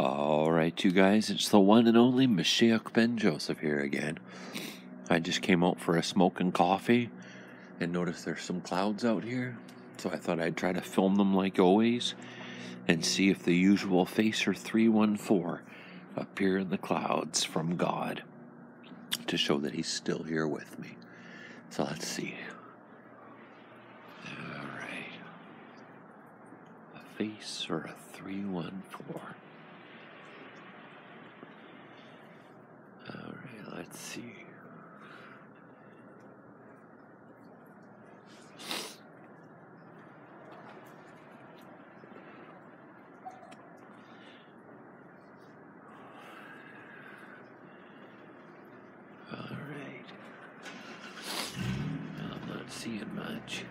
Alright, you guys, it's the one and only Mashiach Ben Joseph here again. I just came out for a smoke and coffee and noticed there's some clouds out here. So I thought I'd try to film them like always and see if the usual facer 314 appear in the clouds from God to show that he's still here with me. So let's see. Alright. A face or a 314. Alright, let's see. Seeing much.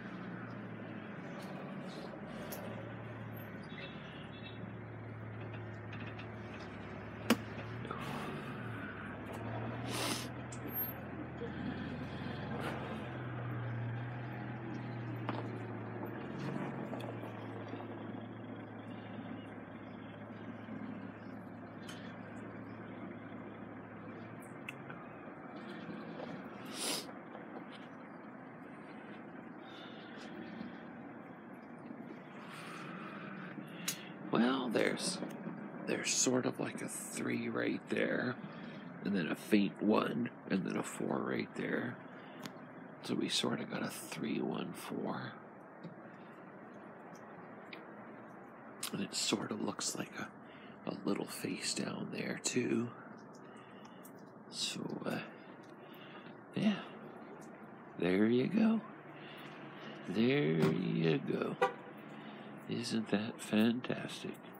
Well, there's sort of like a 3 right there, and then a faint 1, and then a 4 right there. So we sort of got a 3-1-4. And it sort of looks like a little face down there too. So, yeah, there you go. There you go. Isn't that fantastic?